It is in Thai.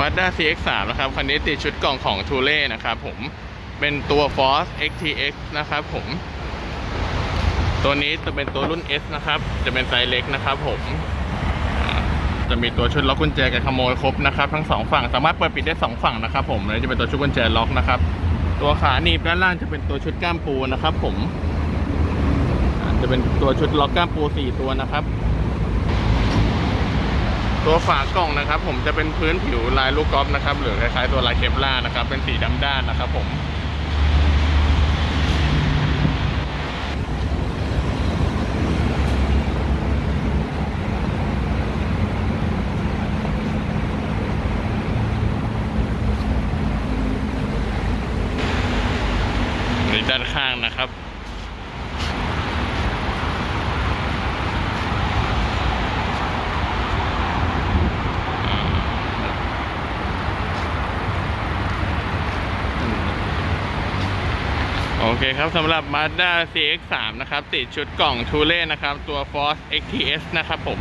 Mazda CX3 นะครับคันนี้ติดชุดกล่องของทูเล่นะครับผมเป็นตัว Force XTS นะครับผมตัวนี้จะเป็นตัวรุ่น S นะครับจะเป็นไซส์เล็กนะครับผมจะมีตัวชุดล็อกกุญแจกับขโมยครบนะครับทั้ง2ฝั่งสามารถเปิดปิดได้2ฝั่งนะครับผมและจะเป็นตัวชุดกุญแจล็อกนะครับตัวขาหนีบด้านล่างจะเป็นตัวชุดก้ามปูนะครับผมจะเป็นตัวชุดล็อกก้ามปู4ตัวนะครับตัวฝากล่องนะครับผมจะเป็นพื้นผิวลายลูกกอล์ฟนะครับหรือคล้ายๆตัวลายเคปลาร์นะครับเป็นสีดำด้านนะครับผมด้านข้างนะครับโอเคครับสำหรับ Mazda CX3 นะครับติดชุดกล่องทูเล่นะครับตัว Force XTS นะครับผม